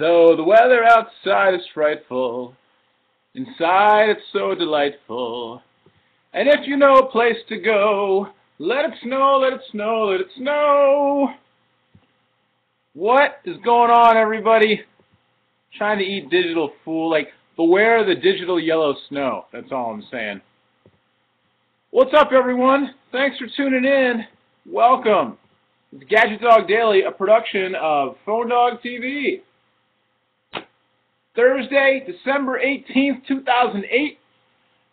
Though the weather outside is frightful, inside it's so delightful. And if you know a place to go, let it snow, let it snow, let it snow. What is going on, everybody? Trying to eat digital, fool. Like, beware of the digital yellow snow. That's all I'm saying. What's up, everyone? Thanks for tuning in. Welcome. It's Gadget Dog Daily, a production of Phone Dog TV. Thursday, December 18th, 2008.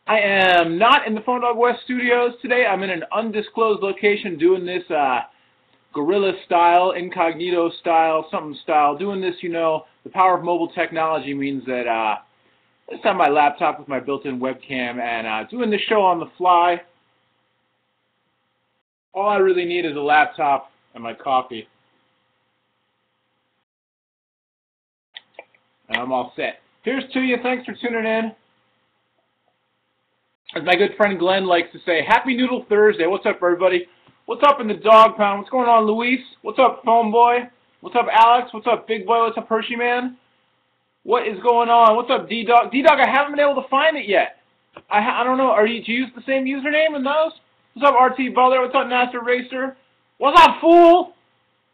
I am not in the PhoneDog West studios today. I'm in an undisclosed location doing this guerrilla style, incognito style, something style. Doing this, you know, the power of mobile technology means that this time my laptop with my built-in webcam and doing this show on the fly. All I really need is a laptop and my coffee. And I'm all set. Here's to you. Thanks for tuning in. As my good friend Glenn likes to say, Happy Noodle Thursday. What's up, everybody? What's up in the dog pound? What's going on, Luis? What's up, Phone Boy? What's up, Alex? What's up, Big Boy? What's up, Hershey Man? What is going on? What's up, D-Dog? D-Dog, I haven't been able to find it yet. I don't know. Do you use the same username in those? What's up, RT Butler? What's up, Master Racer? What's up, fool?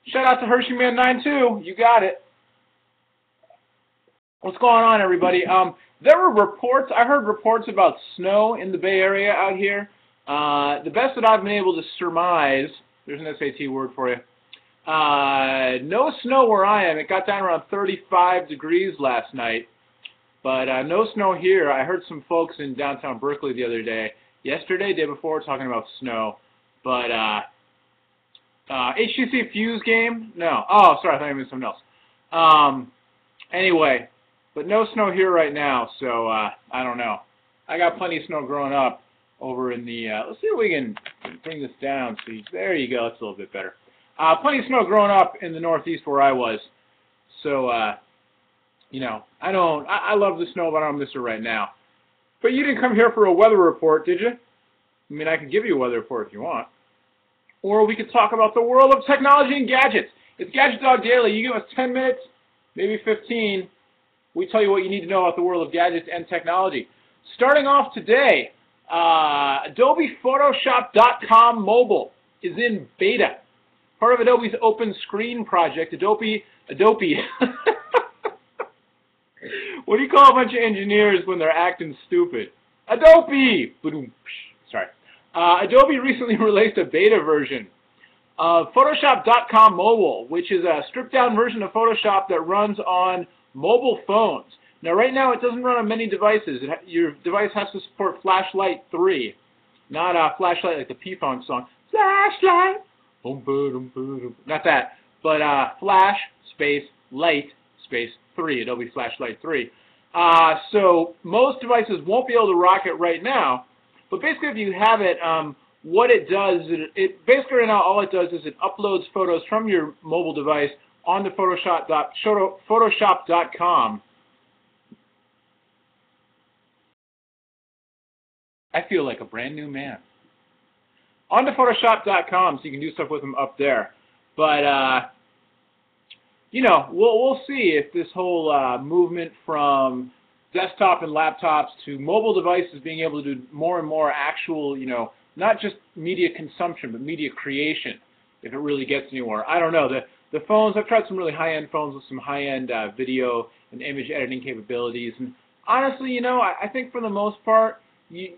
Shout out to Hershey Man 92. You got it. What's going on, everybody? There were reports. I heard reports about snow in the Bay Area out here. The best that I've been able to surmise, there's an SAT word for you, no snow where I am. It got down around 35 degrees last night, but no snow here. I heard some folks in downtown Berkeley the other day, day before, talking about snow, but HTC Fuse game? No. Oh, sorry, I thought I meant something else. Anyway, but no snow here right now, so I don't know. I got plenty of snow growing up over in the, let's see if we can bring this down. See, there you go, that's a little bit better. Plenty of snow growing up in the Northeast where I was, so, you know, I love the snow, but I don't miss it right now. But you didn't come here for a weather report, did you? I mean, I could give you a weather report if you want. Or we could talk about the world of technology and gadgets. It's Gadget Dog Daily. You give us 10 minutes. Maybe 15, we tell you what you need to know about the world of gadgets and technology. Starting off today, Adobe Photoshop.com mobile is in beta. Part of Adobe's open screen project, Adobe. What do you call a bunch of engineers when they're acting stupid? Adobe! Sorry. Adobe recently released a beta version of Photoshop.com mobile, which is a stripped-down version of Photoshop that runs on mobile phones. Now, right now, it doesn't run on many devices. Your device has to support Flash Lite 3, not Flash Lite like the P-Funk song. Flash Lite! Not that, but Flash space Lite space 3, Adobe Flash Lite 3. So most devices won't be able to rock it right now, but basically if you have it, what it does, it basically right now all it does is it uploads photos from your mobile device onto Photoshop.com. I feel like a brand new man. Onto Photoshop.com, so you can do stuff with them up there. But you know, we'll see if this whole movement from desktop and laptops to mobile devices being able to do more and more actual, you know, not just media consumption, but media creation, if it really gets anywhere. I don't know. The phones, I've tried some really high-end phones with some high-end video and image editing capabilities. And honestly, you know, I think for the most part,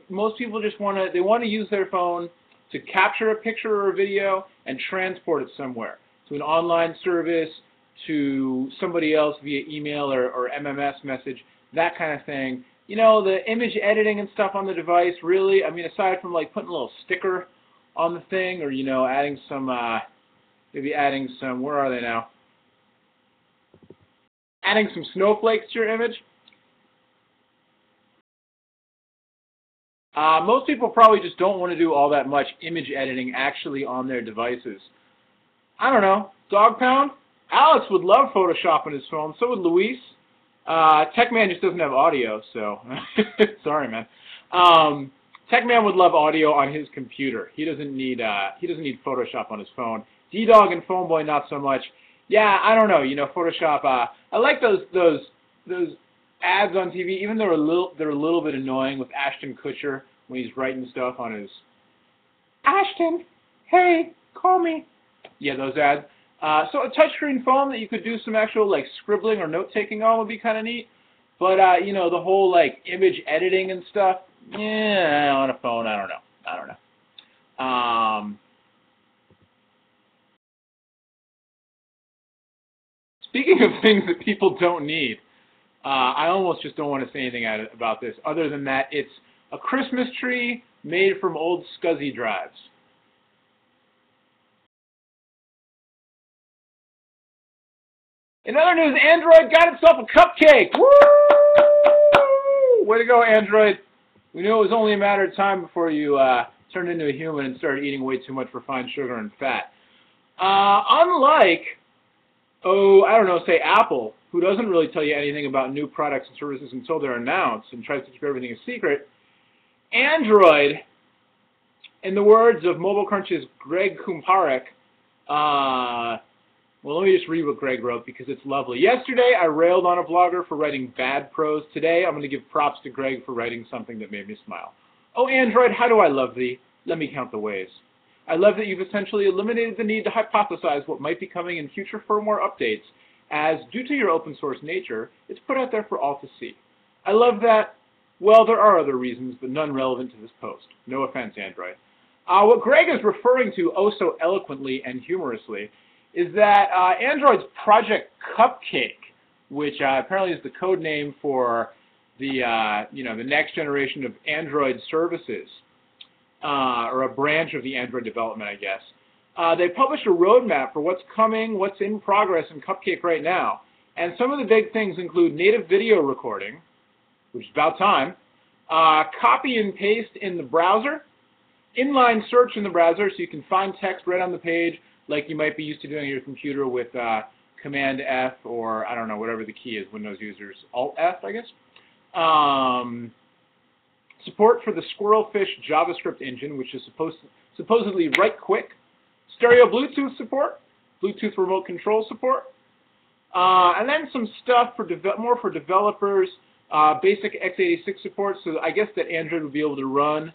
most people just want to use their phone to capture a picture or a video and transport it somewhere, to an online service, to somebody else via email or MMS message, that kind of thing. You know, the image editing and stuff on the device, really, I mean, aside from like putting a little sticker on the thing, or, you know, adding some, where are they now? Adding some snowflakes to your image. Most people probably just don't want to do all that much image editing actually on their devices. I don't know. Dog Pound? Alex would love Photoshop on his phone. So would Luis. Tech Man just doesn't have audio, so sorry, man. Tech Man would love audio on his computer. He doesn't need Photoshop on his phone. D Dog and Phone Boy not so much. yeah, I don't know. You know, Photoshop. I like those ads on TV. Even though they're a little bit annoying with Ashton Kutcher when he's writing stuff on his Ashton, hey, call me. Yeah, those ads. So a touchscreen phone that you could do some actual like scribbling or note taking on would be kind of neat. But you know, the whole like image editing and stuff. Yeah, on a phone, I don't know. Speaking of things that people don't need, I almost just don't want to say anything about this other than that it's a Christmas tree made from old SCSI drives. In other news, Android got itself a cupcake! Woo! Way to go, Android. We knew it was only a matter of time before you turned into a human and started eating way too much refined sugar and fat. Unlike, say Apple, who doesn't really tell you anything about new products and services until they're announced and tries to keep everything a secret, Android, in the words of MobileCrunch's Greg Kumparik, well, let me just read what Greg wrote because it's lovely. Yesterday, I railed on a blogger for writing bad prose. Today, I'm going to give props to Greg for writing something that made me smile. Oh, Android, how do I love thee? Let me count the ways. I love that you've essentially eliminated the need to hypothesize what might be coming in future firmware updates, as, due to your open source nature, it's put out there for all to see. I love that, well, there are other reasons, but none relevant to this post. No offense, Android. What Greg is referring to, oh so eloquently and humorously, is that Android's Project Cupcake, which apparently is the code name for the the next generation of Android services, or a branch of the Android development, I guess. They published a roadmap for what's coming, what's in progress in Cupcake right now, and some of the big things include native video recording, which is about time, copy and paste in the browser, inline search in the browser so you can find text right on the page, like you might be used to doing on your computer with Command F or, I don't know, whatever the key is, Windows users, Alt F, I guess. Support for the Squirrelfish JavaScript engine, which is supposedly right quick. Stereo Bluetooth support, Bluetooth remote control support, and then some stuff for more for developers, basic x86 support, so I guess that Android would be able to run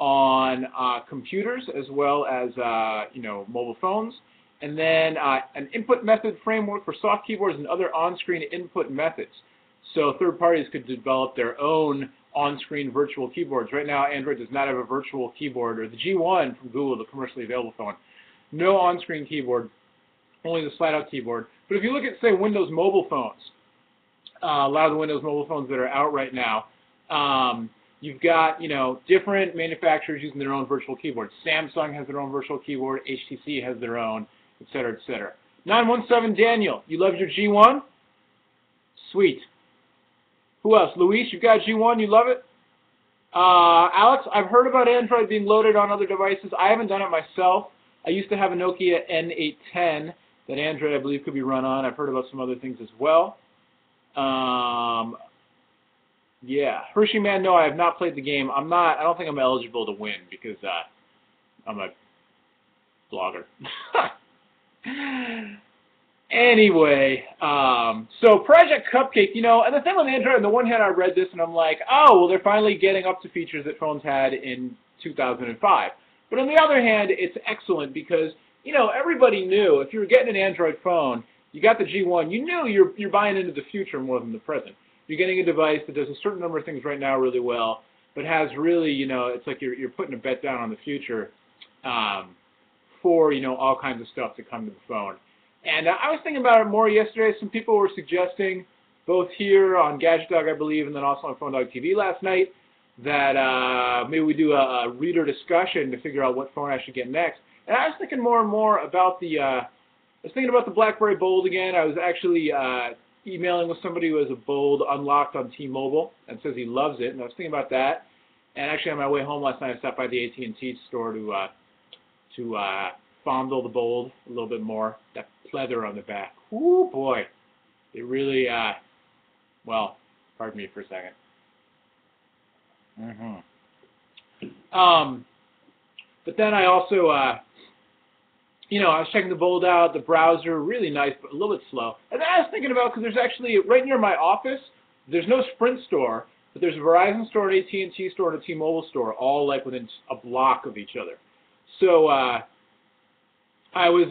on computers as well as mobile phones, and then an input method framework for soft keyboards and other on-screen input methods. So third parties could develop their own on-screen virtual keyboards. Right now, Android does not have a virtual keyboard, or the G1 from Google, the commercially available phone. No on-screen keyboard, only the slide-out keyboard. But if you look at, say, Windows mobile phones, a lot of the Windows mobile phones that are out right now, you've got, different manufacturers using their own virtual keyboards. Samsung has their own virtual keyboard, HTC has their own, et cetera, et cetera. 917 Daniel, you loved your G1? Sweet. Who else? Luis, you've got G1, you love it? Alex, I've heard about Android being loaded on other devices. I haven't done it myself. I used to have a Nokia N810 that Android, I believe, could be run on. I've heard about some other things as well. Yeah. Hershey Man, no, I have not played the game. I don't think I'm eligible to win because I'm a blogger. Anyway, so Project Cupcake, and the thing with Android, on the one hand I read this and I'm like, oh, well, they're finally getting up to features that phones had in 2005. But on the other hand, it's excellent because, everybody knew if you were getting an Android phone, you got the G1, you knew you're buying into the future more than the present. You're getting a device that does a certain number of things right now really well, but has really, it's like you're putting a bet down on the future for, all kinds of stuff to come to the phone. And I was thinking about it more yesterday. Some people were suggesting, both here on Gadget Dog, I believe, and then also on Phone Dog TV last night, that maybe we do a reader discussion to figure out what phone I should get next. And I was thinking more and more about the BlackBerry Bold again. I was actually emailing with somebody who has a Bold unlocked on T-Mobile and says he loves it. And I was thinking about that. And actually, on my way home last night, I stopped by the AT&T store to fondle the Bold a little bit more. That pleather on the back. Ooh, boy. It really, pardon me for a second. But then I also you know, I was checking the Bold out, the browser, really nice, but a little bit slow. And then I was thinking about, because there's actually, right near my office, there's no Sprint store, but there's a Verizon store, an AT&T store, and a T-Mobile store, all like within a block of each other. So I was,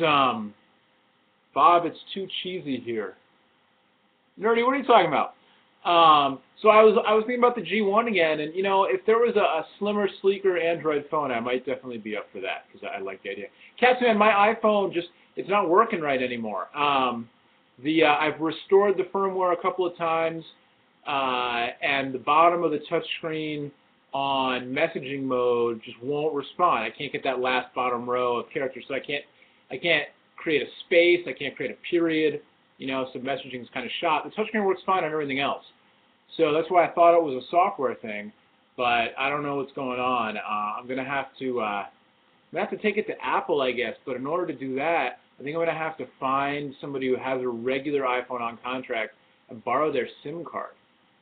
Bob, it's too cheesy here. Nerdy, what are you talking about? So I was thinking about the G1 again, and you know, if there was a slimmer, sleeker Android phone, I might definitely be up for that, because I like the idea. Catsman, my iPhone just, it's not working right anymore. I've restored the firmware a couple of times, and the bottom of the touchscreen on messaging mode just won't respond. I can't get that last bottom row of characters, so I can't create a space, I can't create a period. You know, so messaging is kind of shot. The touchscreen works fine on everything else. So that's why I thought it was a software thing, but I don't know what's going on. I'm going to have to take it to Apple, I guess, but in order to do that, I think I'm going to have to find somebody who has a regular iPhone on contract and borrow their SIM card,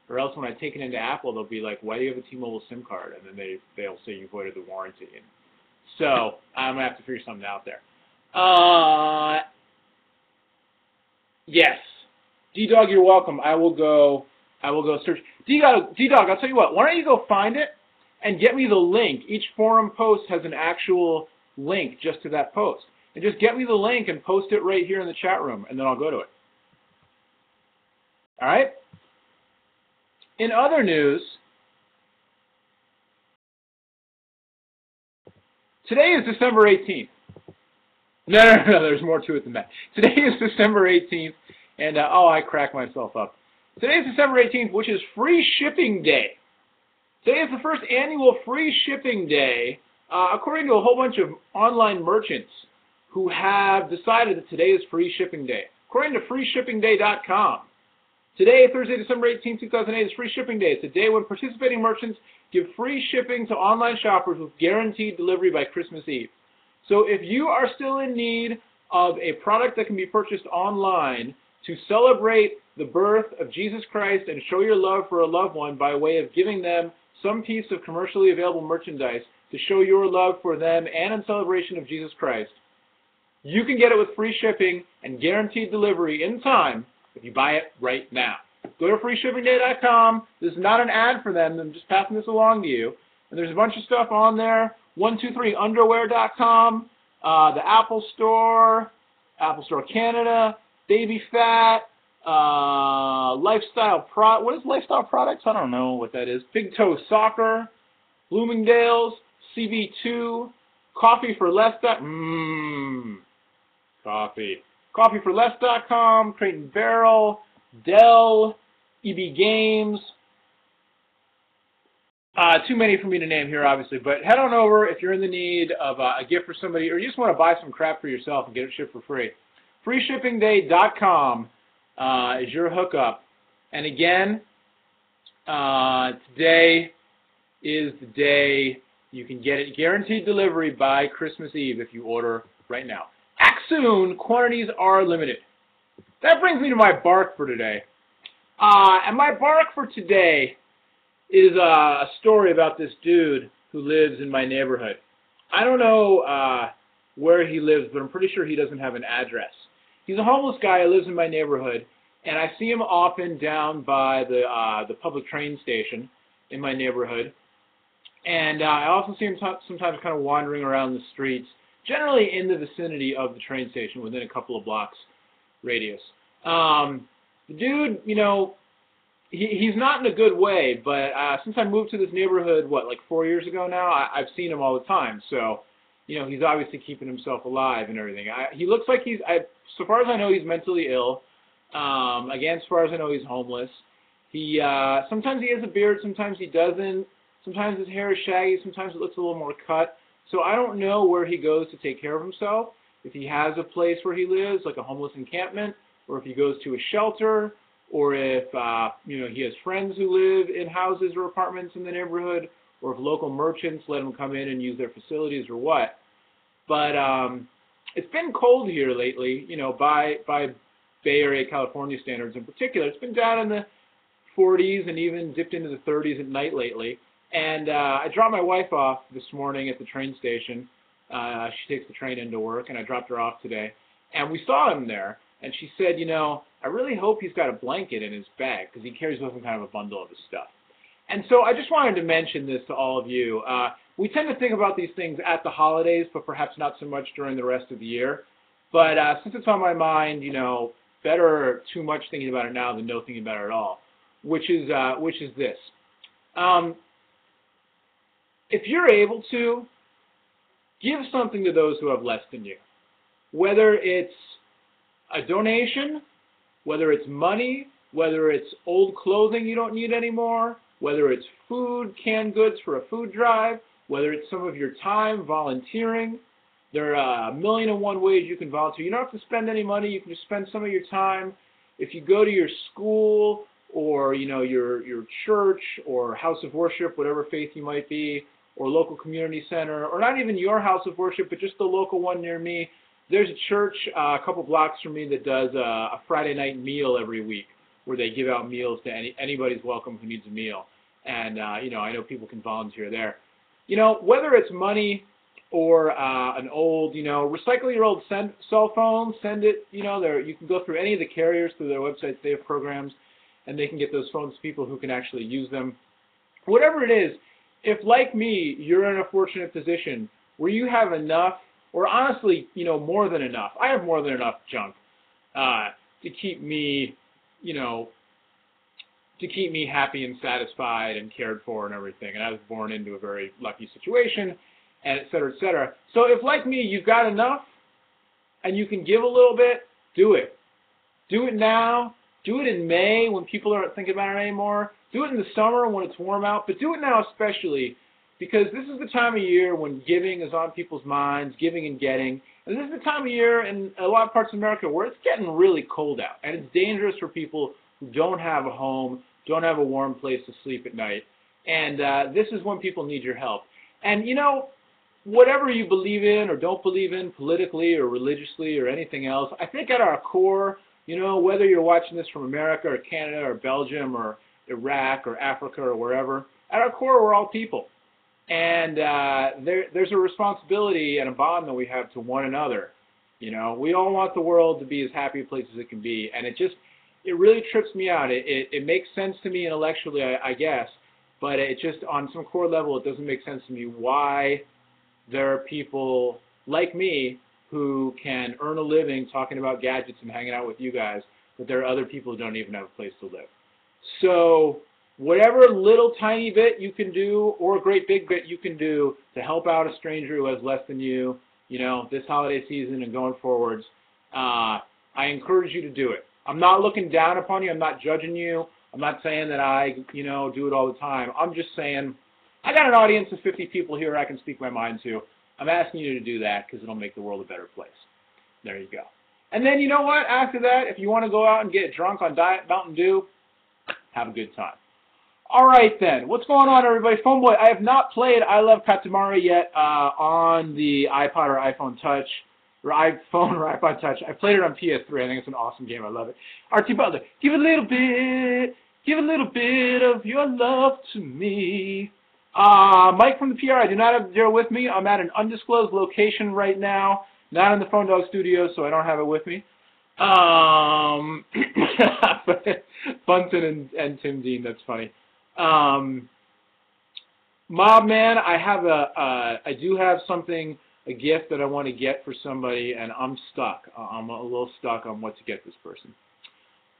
or else when I take it into Apple, they'll be like, why do you have a T-Mobile SIM card? And then they'll say you voided the warranty. And so I'm going to have to figure something out there. Yes, D-Dog, you're welcome. I will go search. D-Dog, I'll tell you what. Why don't you go find it and get me the link? Each forum post has an actual link just to that post. And just get me the link and post it right here in the chat room, and then I'll go to it. All right? In other news, today is December 18th. No, there's more to it than that. Today is December 18th, and I crack myself up. Today is December 18th, which is Free Shipping Day. Today is the first annual Free Shipping Day, according to a whole bunch of online merchants who have decided that today is Free Shipping Day. According to freeshippingday.com, today, Thursday, December 18th, 2008, is Free Shipping Day. It's a day when participating merchants give free shipping to online shoppers with guaranteed delivery by Christmas Eve. So if you are still in need of a product that can be purchased online to celebrate the birth of Jesus Christ and show your love for a loved one by way of giving them some piece of commercially available merchandise to show your love for them and in celebration of Jesus Christ, you can get it with free shipping and guaranteed delivery in time if you buy it right now. Go to freeshippingday.com. This is not an ad for them. I'm just passing this along to you. And there's a bunch of stuff on there. 123underwear.com, the Apple Store Canada, Baby Fat, what is Lifestyle Products? I don't know what that is. Big Toe Soccer, Bloomingdale's, CB2, Coffee for Less. Coffee for Less.com, Crate and Barrel, Dell, EB Games. Too many for me to name here, obviously, but head on over if you're in the need of a gift for somebody, or you just want to buy some crap for yourself and get it shipped for free. Freeshippingday.com is your hookup. And again, today is the day you can get it guaranteed delivery by Christmas Eve if you order right now. Act soon, quantities are limited. That brings me to my bark for today. And my bark for today is a story about this dude who lives in my neighborhood. I don't know where he lives, but I'm pretty sure he doesn't have an address. He's a homeless guy who lives in my neighborhood, and I see him often down by the public train station in my neighborhood. And I also see him sometimes kind of wandering around the streets, generally in the vicinity of the train station within a couple of blocks radius. The dude, you know, he's not in a good way, but since I moved to this neighborhood, like 4 years ago now, I've seen him all the time. So, you know, he's obviously keeping himself alive and everything. He looks like so far as I know, he's mentally ill. Again, as far as I know, he's homeless. Sometimes he has a beard, sometimes he doesn't. Sometimes his hair is shaggy, sometimes it looks a little more cut. So I don't know where he goes to take care of himself, if he has a place where he lives, like a homeless encampment, or if he goes to a shelter, or if you know, he has friends who live in houses or apartments in the neighborhood, or if local merchants let him come in and use their facilities or what. But it's been cold here lately, you know, by Bay Area, California standards in particular. It's been down in the 40s and even dipped into the 30s at night lately. And I dropped my wife off this morning at the train station She takes the train into work, and I dropped her off today. And we saw him there, and she said, you know, I really hope he's got a blanket in his bag because he carries with him kind of a bundle of his stuff. And so I just wanted to mention this to all of you. We tend to think about these things at the holidays, but perhaps not so much during the rest of the year. But since it's on my mind, you know, better too much thinking about it now than no thinking about it at all, which is this. If you're able to, give something to those who have less than you, whether it's a donation, whether it's money, whether it's old clothing you don't need anymore, whether it's food, canned goods for a food drive, whether it's some of your time volunteering. There are a million and one ways you can volunteer. You don't have to spend any money. You can just spend some of your time. If you go to your school or, you know, your church or house of worship, whatever faith you might be, or local community center, or not even your house of worship, but just the local one near me. There's a church a couple blocks from me that does a Friday night meal every week, where they give out meals to anybody's welcome who needs a meal. And you know, I know people can volunteer there. You know, whether it's money or an old, you know, recycle your old cell phone, send it. You know, there you can go through any of the carriers through their websites. They have programs, and they can get those phones to people who can actually use them. Whatever it is, if like me, you're in a fortunate position where you have enough, or honestly, you know, more than enough. I have more than enough junk to keep me, you know, to keep me happy and satisfied and cared for and everything. And I was born into a very lucky situation, and et cetera, et cetera. So if, like me, you've got enough and you can give a little bit, do it. Do it now. Do it in May when people aren't thinking about it anymore. Do it in the summer when it's warm out. But do it now especially, because this is the time of year when giving is on people's minds, giving and getting. And this is the time of year in a lot of parts of America where it's getting really cold out. And it's dangerous for people who don't have a home, don't have a warm place to sleep at night. And this is when people need your help. And, you know, whatever you believe in or don't believe in politically or religiously or anything else, I think at our core, you know, whether you're watching this from America or Canada or Belgium or Iraq or Africa or wherever, at our core, we're all people. And there's a responsibility and a bond that we have to one another. You know, we all want the world to be as happy a place as it can be, and it really trips me out. It makes sense to me intellectually, I guess, but it just on some core level, it doesn't make sense to me why there are people like me who can earn a living talking about gadgets and hanging out with you guys, but there are other people who don't even have a place to live. So whatever little tiny bit you can do, or a great big bit you can do to help out a stranger who has less than you, you know, this holiday season and going forwards, I encourage you to do it. I'm not looking down upon you. I'm not judging you. I'm not saying that I, you know, do it all the time. I'm just saying I got an audience of 50 people here I can speak my mind to. I'm asking you to do that because it'll make the world a better place. There you go. And then you know what? After that, if you want to go out and get drunk on Diet Mountain Dew, have a good time. All right, then. What's going on, everybody? Phoneboy, I have not played I Love Katamari yet on the iPod or iPhone Touch, or iPhone or iPod Touch. I played it on PS3. I think it's an awesome game. I love it. RT Butler, give a little bit of your love to me. Mike from the PR, I do not have the Dare with me. I'm at an undisclosed location right now, not in the Phone Dog studio, so I don't have it with me. Bunton and Tim Dean, that's funny. Mob Man, I have I do have something, a gift that I want to get for somebody, and I'm stuck. I'm a little stuck on what to get this person.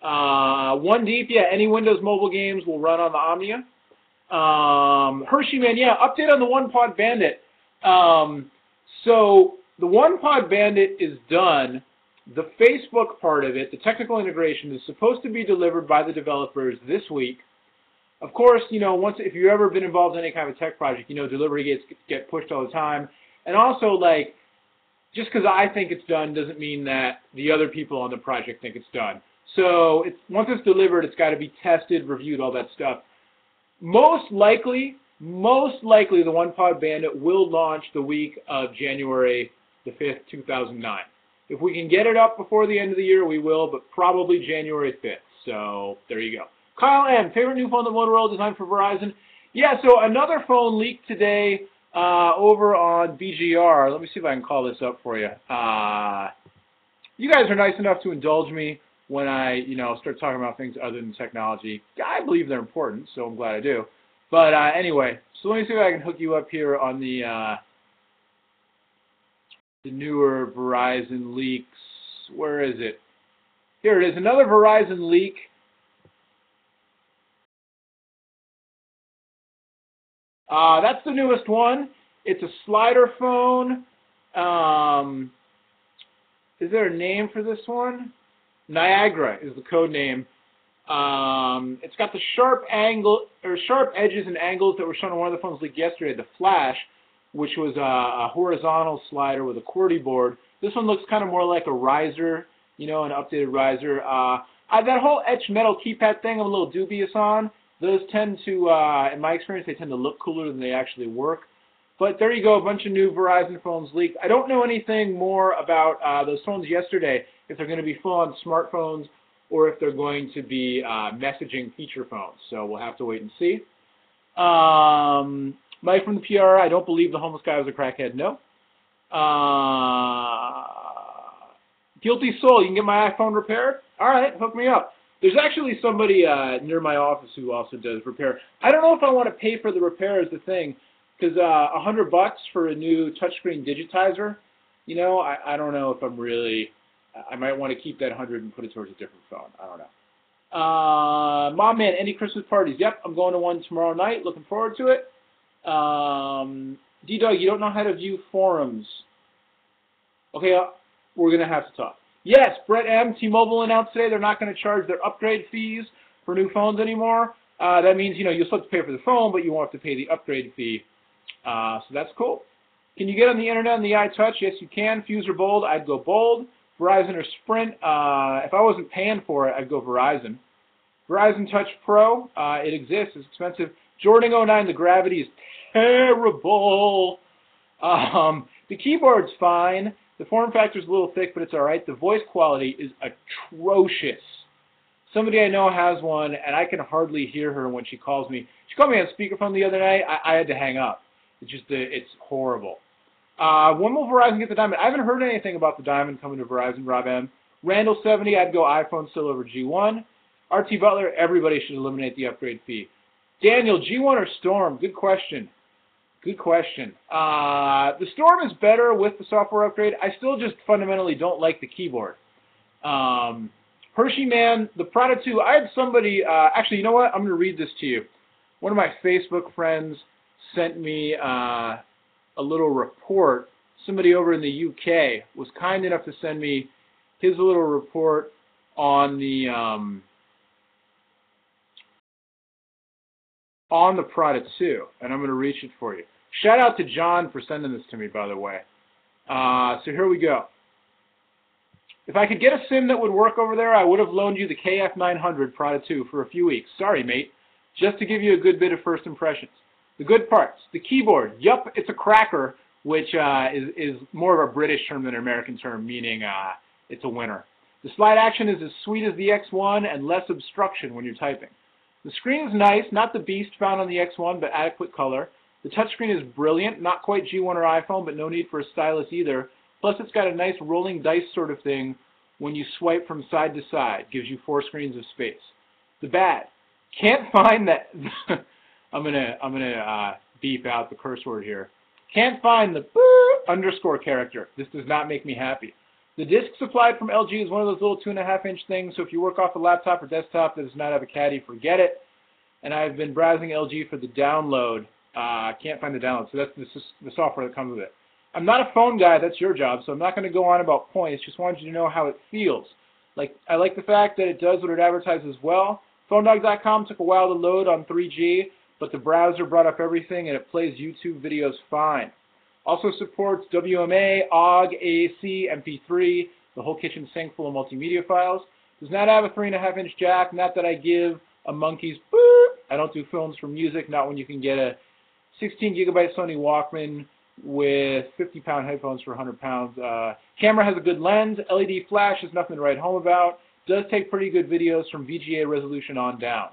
One Deep, yeah, any Windows Mobile games will run on the Omnia. Hershey Man, yeah, update on the OnePod Bandit. So the OnePod Bandit is done. The Facebook part of it, the technical integration, is supposed to be delivered by the developers this week. Of course, you know, once if you've ever been involved in any kind of tech project, you know, delivery get pushed all the time. And also, like, just because I think it's done doesn't mean that the other people on the project think it's done. So once it's delivered, it's got to be tested, reviewed, all that stuff. Most likely the OnePod Bandit will launch the week of January the 5th, 2009. If we can get it up before the end of the year, we will, but probably January 5th. So there you go. Kyle M., favorite new phone that Motorola designed for Verizon? Yeah, so another phone leaked today over on BGR. Let me see if I can call this up for you. You guys are nice enough to indulge me when I, start talking about things other than technology. I believe they're important, so I'm glad I do. But anyway, so let me see if I can hook you up here on the newer Verizon leaks. Where is it? Here it is, another Verizon leak. That's the newest one. It's a slider phone. Is there a name for this one? Niagara is the code name. It's got the sharp edges and angles that were shown on one of the phones leaked yesterday, the Flash, which was a horizontal slider with a QWERTY board. This one looks kind of more like a riser, an updated riser. That whole etched metal keypad thing I'm a little dubious on. Those tend to, in my experience, they tend to look cooler than they actually work. But there you go, a bunch of new Verizon phones leaked. I don't know anything more about those phones yesterday, if they're going to be full-on smartphones or if they're going to be messaging feature phones. So we'll have to wait and see. Mike from the PR, I don't believe the homeless guy was a crackhead, no. Guilty soul, you can get my iPhone repaired? All right, hook me up. There's actually somebody near my office who also does repair. I don't know if I want to pay for the repair is the thing, because $100 for a new touchscreen digitizer, I don't know if I'm really, I might want to keep that 100 and put it towards a different phone. I don't know. Mom, man, any Christmas parties? Yep, I'm going to one tomorrow night. Looking forward to it. D-Dog, you don't know how to view forums. Okay, we're going to have to talk. Yes, Brett M. T-Mobile announced today they're not going to charge their upgrade fees for new phones anymore. That means, you'll still have to pay for the phone, but you won't have to pay the upgrade fee. So that's cool. Can you get on the internet on the iTouch? Yes, you can. Fuse or Bold? I'd go Bold. Verizon or Sprint? If I wasn't paying for it, I'd go Verizon. Verizon Touch Pro? It exists. It's expensive. Jordan09, the gravity is terrible. The keyboard's fine. The form factor is a little thick, but it's all right. The voice quality is atrocious. Somebody I know has one, and I can hardly hear her when she calls me. She called me on speakerphone the other night. I had to hang up. It's just, it's horrible. When will Verizon get the Diamond? I haven't heard anything about the Diamond coming to Verizon, Rob M. Randall70, I'd go iPhone still over G1. RT Butler, everybody should eliminate the upgrade fee. Daniel, G1 or Storm? Good question. Good question. The Storm is better with the software upgrade. I still just fundamentally don't like the keyboard. Hershey Man, the Prada 2, I had somebody, actually, you know what? I'm going to read this to you. One of my Facebook friends sent me a little report. Somebody over in the UK was kind enough to send me his little report on the Prada 2, and I'm going to reach it for you. Shout out to John for sending this to me, by the way. So here we go. If I could get a SIM that would work over there, I would have loaned you the KF900 Prada 2 for a few weeks. Sorry, mate. Just to give you a good bit of first impressions. The good parts. The keyboard. Yup, it's a cracker, which is more of a British term than an American term, meaning it's a winner. The slide action is as sweet as the X1 and less obstruction when you're typing. The screen is nice, not the beast found on the X1, but adequate color. The touchscreen is brilliant, not quite G1 or iPhone, but no need for a stylus either. Plus, it's got a nice rolling dice sort of thing when you swipe from side to side. Gives you 4 screens of space. The bad. Can't find that... I'm gonna beep out the curse word here. Can't find the underscore character. This does not make me happy. The disk supplied from LG is one of those little 2.5-inch things, so if you work off a laptop or desktop that does not have a caddy, forget it. And I've been browsing LG for the download. Can't find the download, so that's the software that comes with it. I'm not a phone guy, that's your job, so I'm not going to go on about points. Just wanted you to know how it feels. Like, I like the fact that it does what it advertises well. PhoneDog.com took a while to load on 3G, but the browser brought up everything and it plays YouTube videos fine. Also supports WMA, OGG, AAC, MP3, the whole kitchen sink full of multimedia files. Does not have a 3.5-inch jack, not that I give a monkey's boop. I don't do films for music, not when you can get a 16-gigabyte Sony Walkman with 50-pound headphones for 100 pounds. Camera has a good lens. LED flash is nothing to write home about. Does take pretty good videos from VGA resolution on down.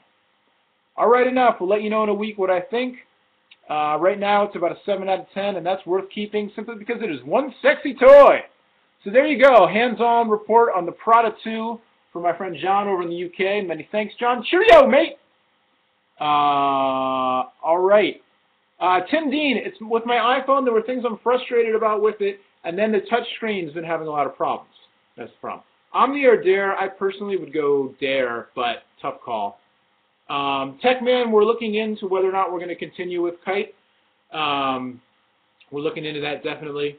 All right, enough. We'll let you know in a week what I think. Right now it's about a 7 out of 10, and that's worth keeping simply because it is one sexy toy. So there you go, hands-on report on the Prada 2 from my friend John over in the UK. Many thanks, John. Cheerio, mate! All right. Tim Dean, it's with my iPhone, there were things I'm frustrated about with it, and then the touch screen's been having a lot of problems. That's the problem. Omnia or Dare, I personally would go Dare, but tough call. TechMan, we're looking into whether or not we're going to continue with Kite. We're looking into that definitely.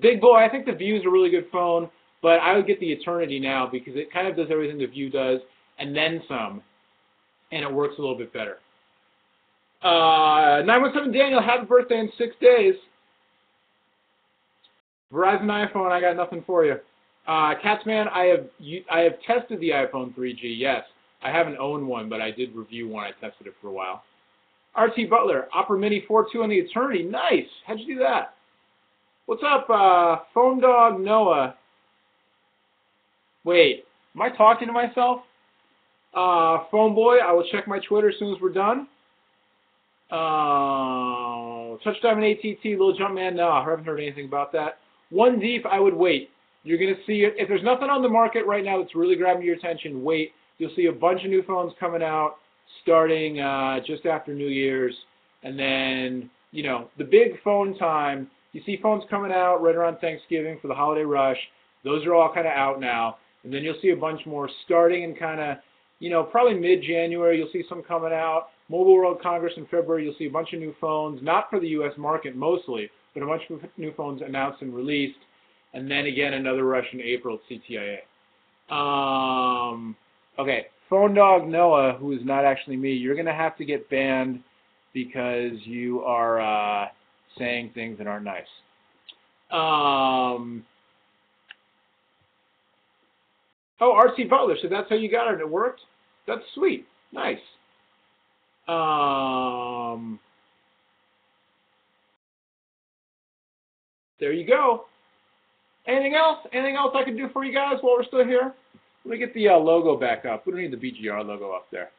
Big Boy, I think the View is a really good phone, but I would get the Eternity now because it kind of does everything the View does, and then some, and it works a little bit better. 917 Daniel, happy birthday in 6 days. Verizon iPhone, I got nothing for you. Catsman, I have tested the iPhone 3G, yes. I haven't owned one, but I did review one. I tested it for a while. RT Butler, Opera Mini 4.2 on the Eternity. Nice. How'd you do that? What's up, Phone Dog Noah? Wait, am I talking to myself? Phone Boy, I will check my Twitter as soon as we're done. Touchdown and AT&T, Little Jumpman, no, I haven't heard anything about that. One Deep, I would wait. You're going to see it. If there's nothing on the market right now that's really grabbing your attention, wait. You'll see a bunch of new phones coming out starting just after New Year's. And then, you know, the big phone time, you see phones coming out right around Thanksgiving for the holiday rush. Those are all kind of out now. And then you'll see a bunch more starting in kind of, you know, probably mid-January. You'll see some coming out. Mobile World Congress in February, you'll see a bunch of new phones, not for the U.S. market mostly, but a bunch of new phones announced and released. And then again, another rush in April at CTIA. Okay, Phone Dog Noah, who is not actually me, you're going to have to get banned because you are saying things that aren't nice. Oh, RC Butler, so that's how you got it and it worked? That's sweet. Nice. There you go. Anything else? Anything else I can do for you guys while we're still here? Let me get the logo back up. We don't need the BGR logo up there.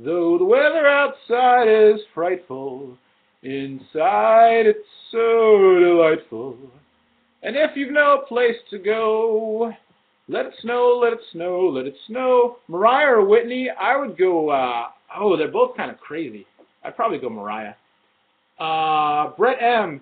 Though the weather outside is frightful, inside it's so delightful. And if you've no place to go, let it snow, let it snow, let it snow. Mariah or Whitney, I would go, oh, they're both kind of crazy. I'd probably go Mariah. Brett M.,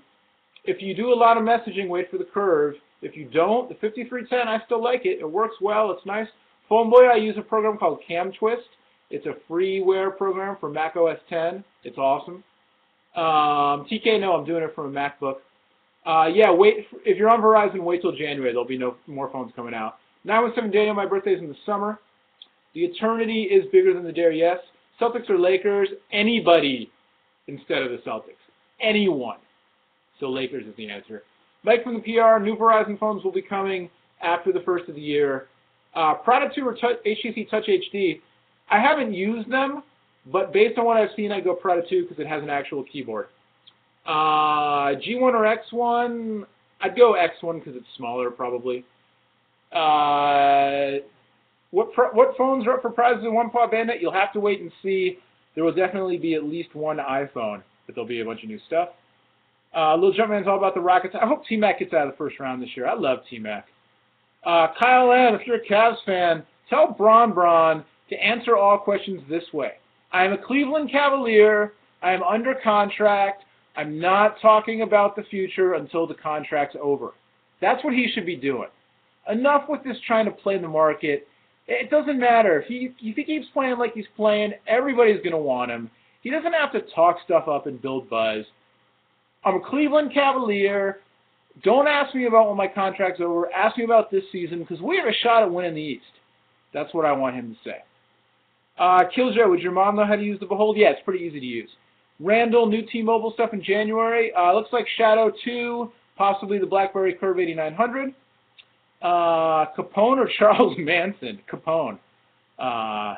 if you do a lot of messaging, wait for the curve. If you don't, the 5310, I still like it. It works well. It's nice. Phone Boy, I use a program called CamTwist. It's a freeware program for Mac OS X. It's awesome. TK, no, I'm doing it from a MacBook. Yeah, wait. If you're on Verizon, wait till January. There'll be no more phones coming out. 917 Daniel, my birthday's in the summer. The Eternity is bigger than the Dare, yes. Celtics or Lakers, anybody instead of the Celtics. Anyone. So Lakers is the answer. Mike from the PR, new Verizon phones will be coming after the first of the year. Prada 2 or HTC Touch HD, I haven't used them, but based on what I've seen, I go Prada 2 because it has an actual keyboard. G1 or X1, I'd go X1 because it's smaller probably. What phones are up for prizes in OnePod Bandit? You'll have to wait and see. There will definitely be at least one iPhone, but there'll be a bunch of new stuff. Little Jumpman's all about the Rockets. I hope T-Mac gets out of the first round this year. I love T-Mac. Kyle N., if you're a Cavs fan, tell Bron to answer all questions this way. I am a Cleveland Cavalier. I am under contract. I'm not talking about the future until the contract's over. That's what he should be doing. Enough with this trying to play the market. It doesn't matter. If he keeps playing like he's playing, everybody's going to want him. He doesn't have to talk stuff up and build buzz. I'm a Cleveland Cavalier. Don't ask me about when my contract's over. Ask me about this season because we have a shot at winning the East. That's what I want him to say. Killjoy, would your mom know how to use the Behold? Yeah, it's pretty easy to use. Randall, new T-Mobile stuff in January. Looks like Shadow 2, possibly the BlackBerry Curve 8900. Capone or Charles Manson? Capone. How's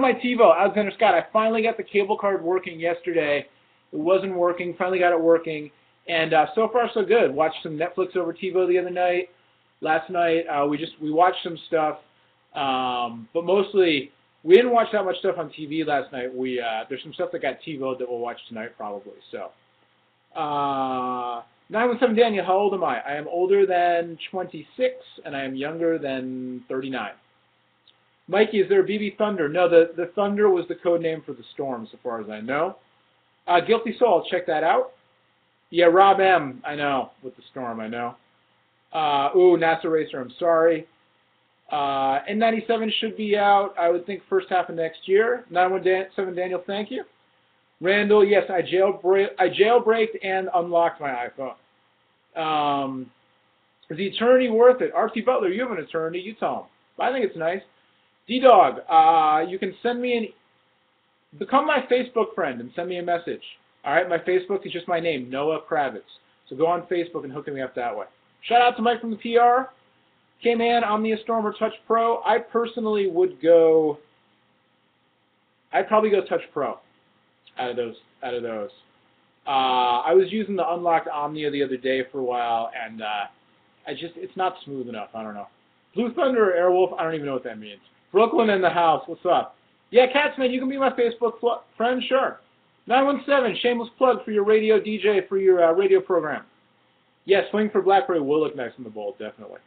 my TiVo? Alexander Scott, I finally got the cable card working yesterday. It wasn't working, finally got it working, and so far so good. Watched some Netflix over TiVo the other night. Last night we watched some stuff, but mostly We didn't watch that much stuff on TV last night. There's some stuff that got TiVo'd that we'll watch tonight probably. So, 917 Daniel, how old am I? I am older than 26 and I am younger than 39. Mikey, is there a BB Thunder? No, the Thunder was the code name for the storm, so far as I know. Guilty Soul, check that out. Yeah, Rob M, I know, with the storm, I know. Ooh, NASA Racer, I'm sorry. N97 should be out, I would think, first half of next year. 917 Daniel, thank you. Randall, yes, I jailbreaked and unlocked my iPhone. Is the eternity worth it? RT Butler, you have an eternity, you tell him. I think it's nice. D-Dog, you can send me become my Facebook friend and send me a message. All right, my Facebook is just my name, Noah Kravitz. So go on Facebook and hook me up that way. Shout out to Mike from the PR. K-Man, Omnia Storm or Touch Pro. I personally would go, I'd probably go Touch Pro out of those. I was using the unlocked Omnia the other day for a while, and it's not smooth enough, I don't know. Blue Thunder or Airwolf, I don't even know what that means. Brooklyn in the house, what's up? Yeah, Catsman, you can be my Facebook friend, sure. 917, shameless plug for your radio DJ for your radio program. Yes, Swing for BlackBerry will look nice in the bowl, definitely.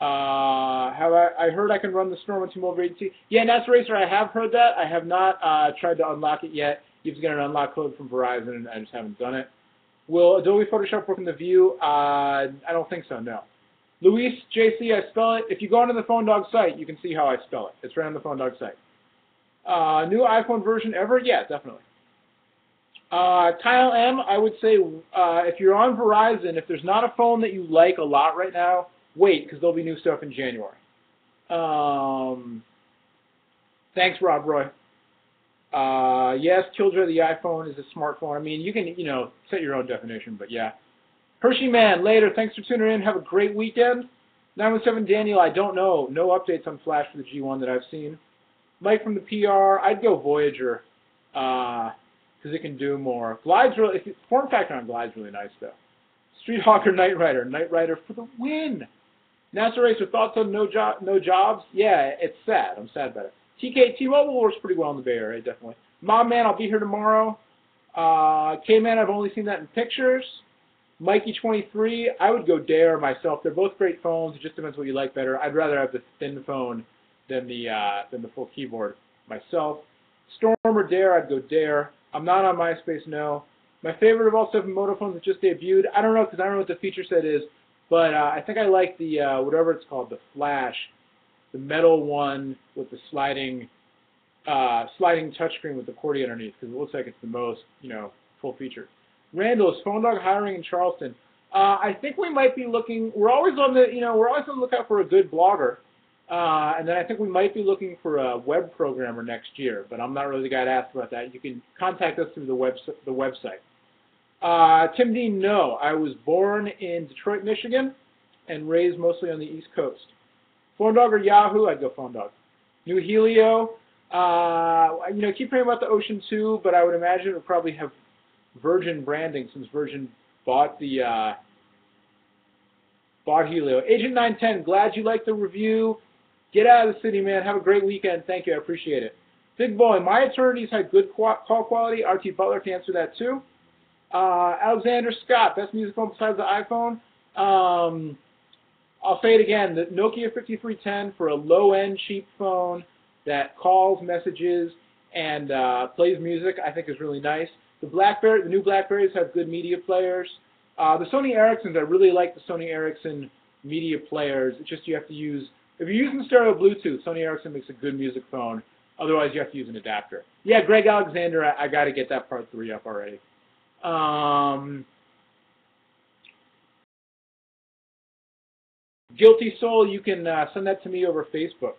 Have I heard I can run the storm on T-Mobile AT&T? Yeah, Nats Racer, I have heard that. I have not tried to unlock it yet. You have to get an unlock code from Verizon, and I just haven't done it. Will Adobe Photoshop work in the View? I don't think so, no. Luis, JC, I spell it. If you go onto the PhoneDog site, you can see how I spell it. It's right on the PhoneDog site. New iPhone version ever? Yeah, definitely. Kyle M, I would say if you're on Verizon, if there's not a phone that you like a lot right now, wait, because there'll be new stuff in January. Thanks, Rob Roy. Yes, Killjoy, the iPhone is a smartphone. I mean, you can, set your own definition, but yeah. Hershey Man, later. Thanks for tuning in. Have a great weekend. 917 Daniel, I don't know. No updates on Flash for the G1 that I've seen. Mike from the PR, I'd go Voyager because it can do more. Form factor on Glide's really nice, though. Street Hawker, Knight Rider for the win. NASA Racer, thoughts on no jobs? Yeah, it's sad. I'm sad about it. TK, T-Mobile works pretty well in the Bay Area, definitely. Mom Man, I'll be here tomorrow. K-Man, I've only seen that in pictures. Mikey23, I would go Dare myself. They're both great phones. It just depends what you like better. I'd rather have the thin phone than the full keyboard myself. Storm or Dare, I'd go Dare. I'm not on MySpace, no. My favorite of all seven phones that just debuted, I don't know because I don't know what the feature set is, but I think I like the, whatever it's called, the Flash, the metal one with the sliding touchscreen with the cord underneath because it looks like it's the most, full feature. Randall, is PhoneDog hiring in Charleston? I think we might be looking, we're always on the lookout for a good blogger, and then I think we might be looking for a web programmer next year, but I'm not really the guy to ask about that. You can contact us through the website. Tim D, no. I was born in Detroit, Michigan, and raised mostly on the East Coast. PhoneDog or Yahoo? I'd go PhoneDog. New Helio? Keep hearing about the Ocean 2, but I would imagine it would probably have Virgin branding since Virgin bought bought Helio. Agent 910, glad you liked the review. Get out of the city, man. Have a great weekend. Thank you. I appreciate it. Big boy, my attorneys had good call quality. RT Butler can answer that too. Alexander Scott, best music phone besides the iPhone. I'll say it again, the Nokia 5310 for a low-end cheap phone that calls, messages, and plays music, I think is really nice. The new BlackBerries have good media players. The Sony Ericssons, I really like the Sony Ericsson media players. It's just you have to use, if you're using stereo Bluetooth, Sony Ericsson makes a good music phone. Otherwise, you have to use an adapter. Yeah, Greg Alexander, I got to get that part 3 up already. Guilty Soul, you can send that to me over Facebook.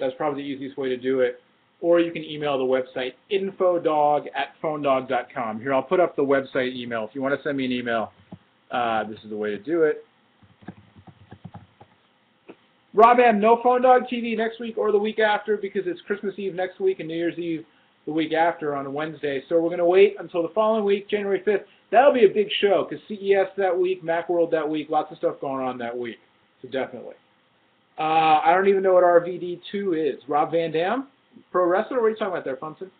That's probably the easiest way to do it. Or you can email the website, infodog@phonedog.com. Here, I'll put up the website email. If you want to send me an email, this is the way to do it. Rob M, no PhoneDog TV next week or the week after because it's Christmas Eve next week and New Year's Eve the week after on a Wednesday. So we're going to wait until the following week, January 5th. That'll be a big show because CES that week, Macworld that week, lots of stuff going on that week. So definitely. I don't even know what RVD2 is. Rob Van Dam? Pro wrestler? What are you talking about there, Thompson?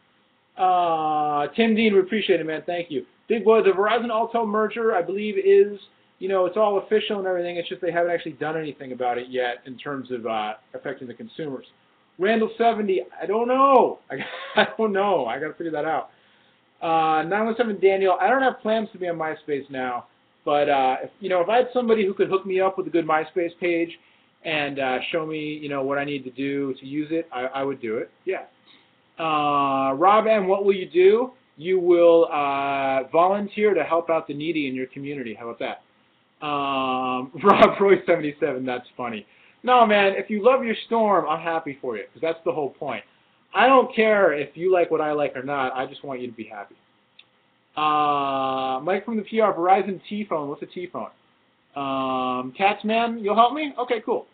Tim Dean, we appreciate it, man. Thank you. Big boy, the Verizon-Altel merger, I believe, is, you know, it's all official and everything. It's just they haven't actually done anything about it yet in terms of affecting the consumers. Randall70, I don't know. I don't know. I got to figure that out. 917 Daniel, I don't have plans to be on MySpace now, but, if I had somebody who could hook me up with a good MySpace page and show me, you know, what I need to do to use it, I would do it. Yeah. Rob M., what will you do? You will volunteer to help out the needy in your community. How about that? Rob Roy 77, that's funny. No, man, if you love your Storm, I'm happy for you, because that's the whole point. I don't care if you like what I like or not. I just want you to be happy. Mike from the PR, Verizon T-Phone. What's a T-Phone? Catsman, you'll help me? Okay, cool.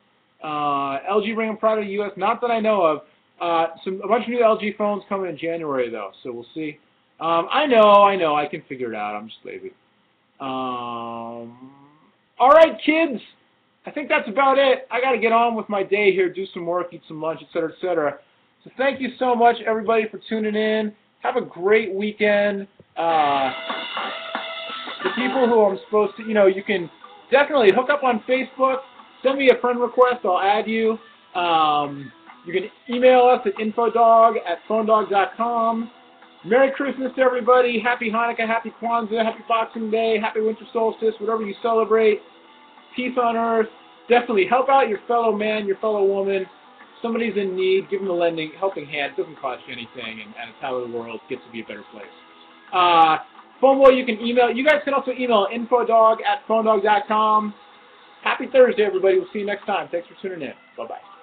LG bringing Prada to US, not that I know of. A bunch of new LG phones coming in January, though, so we'll see. I know, I can figure it out. I'm just lazy. All right, kids. I think that's about it. I got to get on with my day here, do some work, eat some lunch, et cetera, et cetera. So thank you so much, everybody, for tuning in. Have a great weekend. The people who I'm supposed to, you know, you can definitely hook up on Facebook. Send me a friend request. I'll add you. You can email us at infodog@phonedog.com. Merry Christmas to everybody. Happy Hanukkah, happy Kwanzaa, happy Boxing Day, happy winter solstice, whatever you celebrate. Peace on earth. Definitely help out your fellow man, your fellow woman. Somebody's in need, give them a helping hand. It doesn't cost you anything, and it's how the world gets to be a better place. Phoneboy, you can email. You guys can also email infodog@phonedog.com. Happy Thursday, everybody. We'll see you next time. Thanks for tuning in. Bye-bye.